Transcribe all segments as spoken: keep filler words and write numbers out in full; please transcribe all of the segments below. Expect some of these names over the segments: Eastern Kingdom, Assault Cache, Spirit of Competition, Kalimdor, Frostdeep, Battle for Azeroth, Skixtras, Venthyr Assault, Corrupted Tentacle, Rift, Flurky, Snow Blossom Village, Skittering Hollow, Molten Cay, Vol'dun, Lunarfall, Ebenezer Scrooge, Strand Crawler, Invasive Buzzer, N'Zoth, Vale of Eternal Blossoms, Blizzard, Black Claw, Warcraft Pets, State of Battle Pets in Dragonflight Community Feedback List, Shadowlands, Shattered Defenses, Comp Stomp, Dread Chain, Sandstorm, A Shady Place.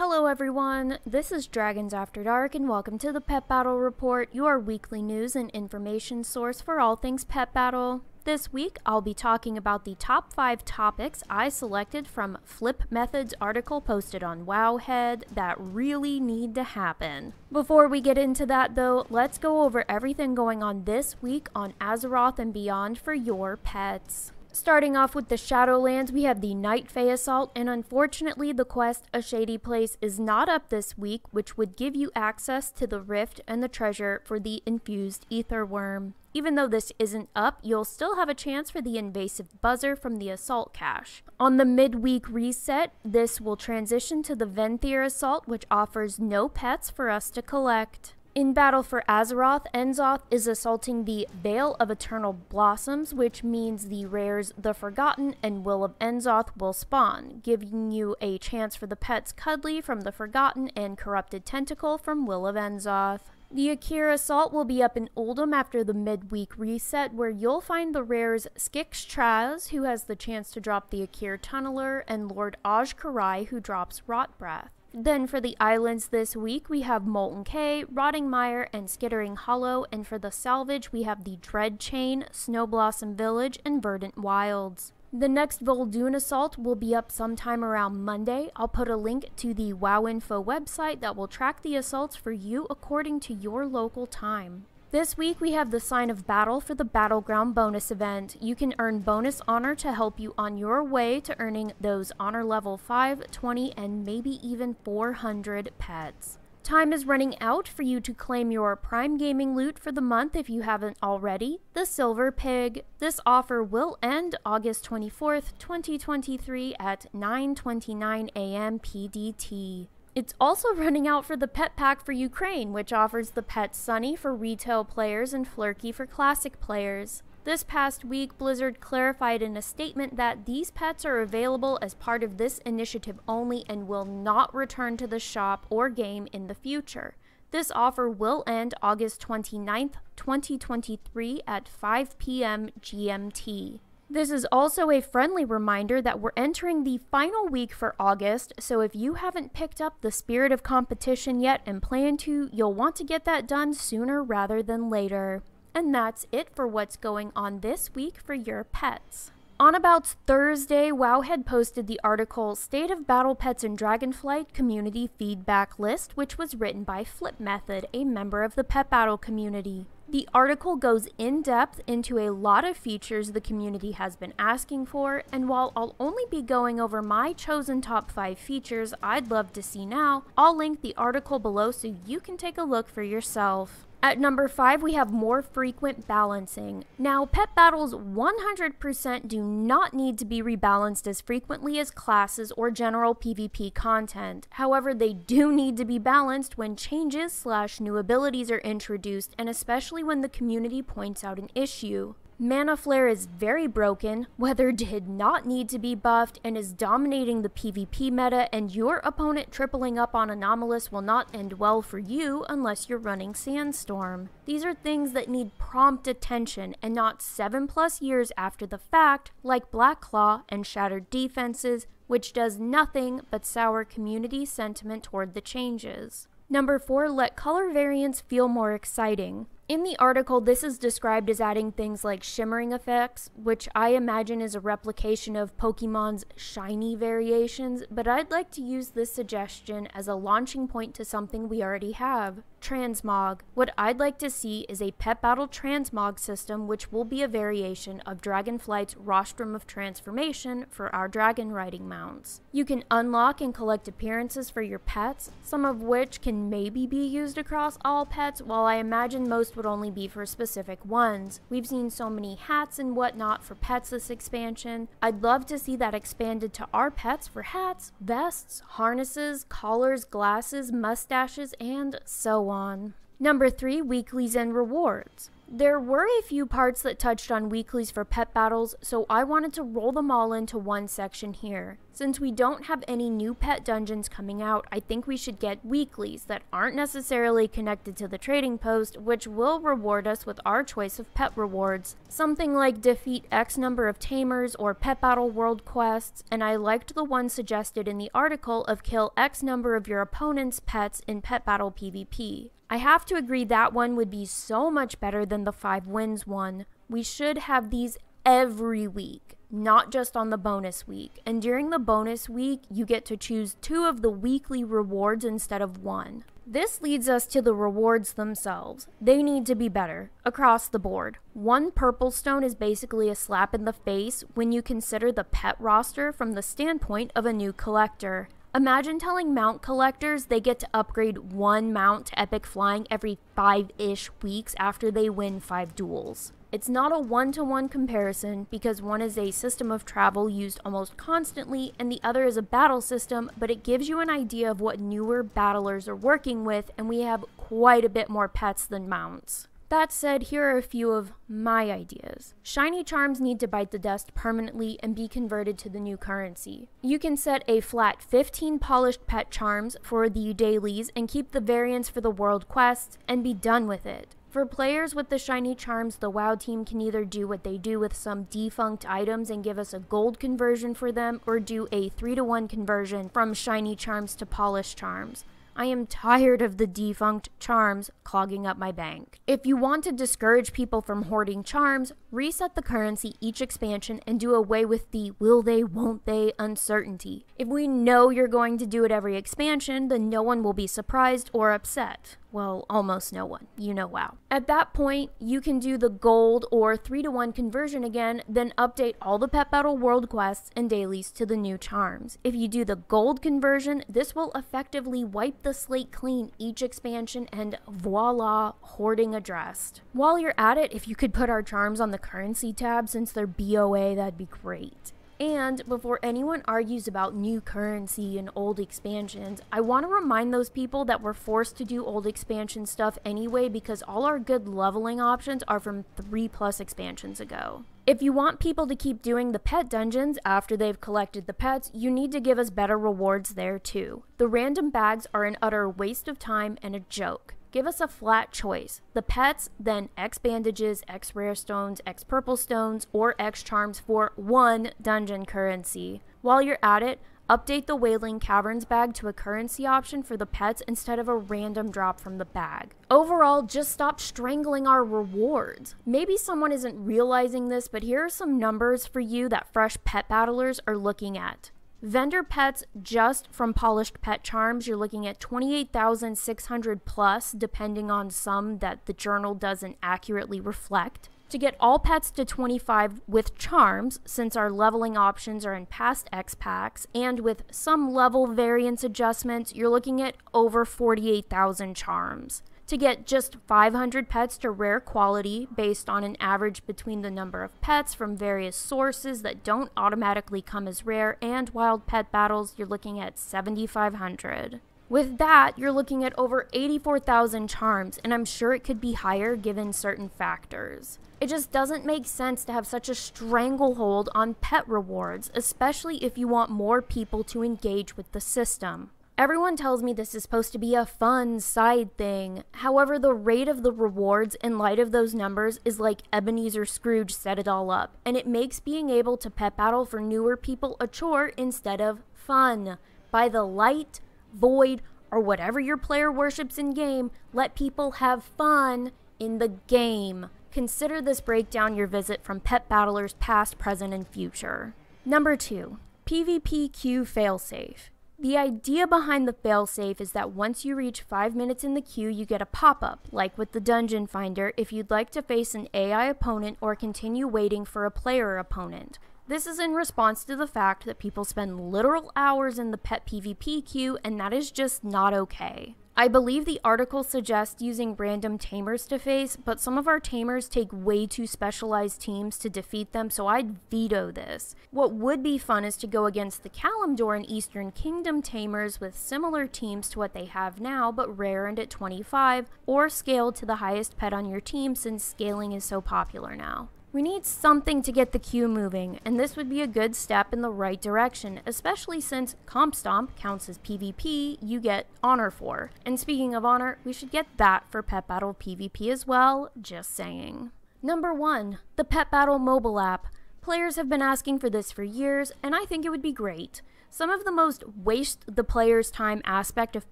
Hello everyone, this is Dragons After Dark and welcome to the Pet Battle Report, your weekly news and information source for all things Pet Battle. This week, I'll be talking about the top five topics I selected from Flip Method's article posted on Wowhead that really need to happen. Before we get into that though, let's go over everything going on this week on Azeroth and beyond for your pets. Starting off with the Shadowlands, we have the Night Fae Assault, and unfortunately the quest A Shady Place is not up this week, which would give you access to the Rift and the treasure for the Infused Aetherworm. Even though this isn't up, you'll still have a chance for the Invasive Buzzer from the Assault Cache. On the midweek reset, this will transition to the Venthyr Assault, which offers no pets for us to collect. In Battle for Azeroth, N'Zoth is assaulting the Vale of Eternal Blossoms, which means the rares The Forgotten and Will of N'Zoth will spawn, giving you a chance for the pets Cuddly from The Forgotten and Corrupted Tentacle from Will of N'Zoth. The Akira Assault will be up in Uldum after the midweek reset, where you'll find the rares Skixtras, who has the chance to drop the Akira Tunneler, and Lord Ajkarai, who drops Rot Breath. Then for the islands this week, we have Molten Cay, Rotting Mire, and Skittering Hollow, and for the salvage, we have the Dread Chain, Snow Blossom Village, and Verdant Wilds. The next Vol'dun Assault will be up sometime around Monday. I'll put a link to the WoW Info website that will track the assaults for you according to your local time. This week we have the Sign of Battle for the Battleground bonus event. You can earn bonus honor to help you on your way to earning those honor level five, twenty, and maybe even four hundred pets. Time is running out for you to claim your Prime Gaming loot for the month if you haven't already, the Silver Pig. This offer will end August twenty-fourth, twenty twenty-three at nine twenty-nine a m P D T. It's also running out for the Pet Pack for Ukraine, which offers the pet Sunny for retail players and Flurky for classic players. This past week, Blizzard clarified in a statement that these pets are available as part of this initiative only and will not return to the shop or game in the future. This offer will end August twenty-ninth, twenty twenty-three at five p m G M T. This is also a friendly reminder that we're entering the final week for August, so if you haven't picked up the spirit of competition yet and plan to, you'll want to get that done sooner rather than later. And that's it for what's going on this week for your pets. On about Thursday, Wowhead posted the article State of Battle Pets in Dragonflight Community Feedback List, which was written by Flip Method, a member of the Pet Battle community. The article goes in depth into a lot of features the community has been asking for, and while I'll only be going over my chosen top five features I'd love to see now, I'll link the article below so you can take a look for yourself. At number five, we have more frequent balancing. Now, pet battles one hundred percent do not need to be rebalanced as frequently as classes or general PvP content. However, they do need to be balanced when changes slash new abilities are introduced, and especially when the community points out an issue. Mana Flare is very broken, Weather did not need to be buffed, and is dominating the PvP meta, and your opponent tripling up on Anomalous will not end well for you unless you're running Sandstorm. These are things that need prompt attention, and not seven plus years after the fact, like Black Claw and Shattered Defenses, which does nothing but sour community sentiment toward the changes. Number four, let color variants feel more exciting. In the article, this is described as adding things like shimmering effects, which I imagine is a replication of Pokemon's shiny variations, but I'd like to use this suggestion as a launching point to something we already have. Transmog. What I'd like to see is a pet battle transmog system, which will be a variation of Dragonflight's Rostrum of Transformation for our dragon riding mounts. You can unlock and collect appearances for your pets, some of which can maybe be used across all pets, while I imagine most would only be for specific ones. We've seen so many hats and whatnot for pets this expansion. I'd love to see that expanded to our pets for hats, vests, harnesses, collars, glasses, mustaches, and so on. Number three, weeklies and rewards. There were a few parts that touched on weeklies for pet battles, so I wanted to roll them all into one section here. Since we don't have any new pet dungeons coming out, I think we should get weeklies that aren't necessarily connected to the trading post, which will reward us with our choice of pet rewards. Something like defeat X number of tamers or pet battle world quests, and I liked the one suggested in the article of kill X number of your opponent's pets in pet battle PvP. I have to agree that one would be so much better than the five wins one. We should have these every week, not just on the bonus week. And during the bonus week, you get to choose two of the weekly rewards instead of one. This leads us to the rewards themselves. They need to be better, across the board. One purple stone is basically a slap in the face when you consider the pet roster from the standpoint of a new collector. Imagine telling mount collectors they get to upgrade one mount to epic flying every five-ish weeks after they win five duels. It's not a one-to-one comparison because one is a system of travel used almost constantly and the other is a battle system, but it gives you an idea of what newer battlers are working with, and we have quite a bit more pets than mounts. That said, here are a few of my ideas. Shiny charms need to bite the dust permanently and be converted to the new currency. You can set a flat fifteen polished pet charms for the dailies and keep the variants for the world quests and be done with it. For players with the shiny charms, the WoW team can either do what they do with some defunct items and give us a gold conversion for them, or do a three to one conversion from shiny charms to polished charms. I am tired of the defunct charms clogging up my bank. If you want to discourage people from hoarding charms, reset the currency each expansion and do away with the will they, won't they uncertainty. If we know you're going to do it every expansion, then no one will be surprised or upset. Well, almost no one, you know WoW. At that point, you can do the gold or three to one conversion again, then update all the pet battle world quests and dailies to the new charms. If you do the gold conversion, this will effectively wipe the slate clean each expansion, and voila, hoarding addressed. While you're at it, if you could put our charms on the currency tab since they're B O A, that'd be great. And before anyone argues about new currency and old expansions, I want to remind those people that we're forced to do old expansion stuff anyway because all our good leveling options are from three plus expansions ago. If you want people to keep doing the pet dungeons after they've collected the pets, you need to give us better rewards there too. The random bags are an utter waste of time and a joke. Give us a flat choice. The pets, then X bandages, X rare stones, X purple stones, or X charms for one dungeon currency. While you're at it, update the Wailing Caverns bag to a currency option for the pets instead of a random drop from the bag. Overall, just stop strangling our rewards. Maybe someone isn't realizing this, but here are some numbers for you that fresh pet battlers are looking at. Vendor pets just from polished pet charms, you're looking at twenty-eight thousand six hundred plus, depending on some that the journal doesn't accurately reflect. To get all pets to twenty-five with charms, since our leveling options are in past X packs, and with some level variance adjustments, you're looking at over forty-eight thousand charms. To get just five hundred pets to rare quality based on an average between the number of pets from various sources that don't automatically come as rare and wild pet battles, you're looking at seventy-five hundred. With that, you're looking at over eighty-four thousand charms, and I'm sure it could be higher given certain factors. It just doesn't make sense to have such a stranglehold on pet rewards, especially if you want more people to engage with the system. Everyone tells me this is supposed to be a fun side thing. However, the rate of the rewards in light of those numbers is like Ebenezer Scrooge set it all up, and it makes being able to pet battle for newer people a chore instead of fun. By the light, void, or whatever your player worships in game, let people have fun in the game. Consider this breakdown your visit from pet battlers past, present, and future. Number two, PvPQ failsafe. The idea behind the failsafe is that once you reach five minutes in the queue, you get a pop-up, like with the Dungeon Finder, if you'd like to face an A I opponent or continue waiting for a player opponent. This is in response to the fact that people spend literal hours in the pet PvP queue, and that is just not okay. I believe the article suggests using random tamers to face, but some of our tamers take way too specialized teams to defeat them, so I'd veto this. What would be fun is to go against the Kalimdor and Eastern Kingdom tamers with similar teams to what they have now, but rare and at twenty-five, or scaled to the highest pet on your team since scaling is so popular now. We need something to get the queue moving, and this would be a good step in the right direction, especially since Comp Stomp counts as PvP you get honor for. And speaking of honor, we should get that for Pet Battle PvP as well, just saying. Number one, the Pet Battle mobile app. Players have been asking for this for years, and I think it would be great. Some of the most waste the player's time aspect of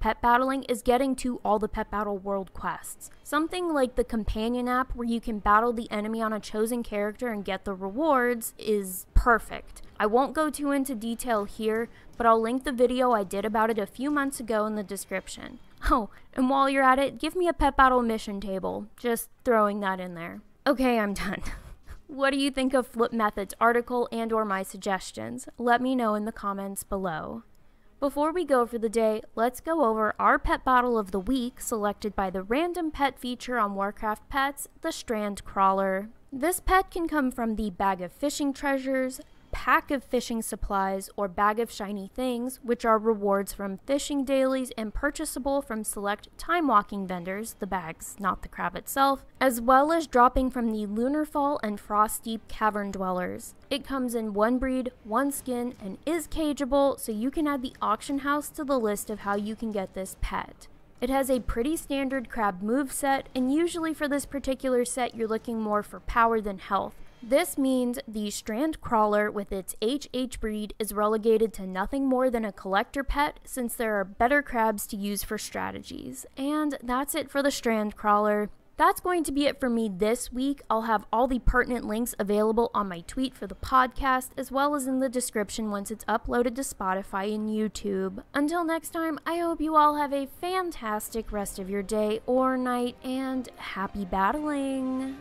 pet battling is getting to all the pet battle world quests. Something like the companion app where you can battle the enemy on a chosen character and get the rewards is perfect. I won't go too into detail here, but I'll link the video I did about it a few months ago in the description. Oh, and while you're at it, give me a pet battle mission table. Just throwing that in there. Okay, I'm done. What do you think of Flip Method's article and or my suggestions? Let me know in the comments below. Before we go for the day, let's go over our pet battle of the week selected by the random pet feature on Warcraft Pets, the Strand Crawler. This pet can come from the Bag of Fishing Treasures, Pack of Fishing Supplies, or Bag of Shiny Things, which are rewards from fishing dailies and purchasable from select time-walking vendors, the bags, not the crab itself, as well as dropping from the Lunarfall and Frostdeep Cavern Dwellers. It comes in one breed, one skin, and is cageable, so you can add the auction house to the list of how you can get this pet. It has a pretty standard crab moveset, and usually for this particular set you're looking more for power than health. This means the Strand Crawler with its H H breed is relegated to nothing more than a collector pet since there are better crabs to use for strategies. And that's it for the Strand Crawler. That's going to be it for me this week. I'll have all the pertinent links available on my tweet for the podcast as well as in the description once it's uploaded to Spotify and YouTube. Until next time, I hope you all have a fantastic rest of your day or night and happy battling!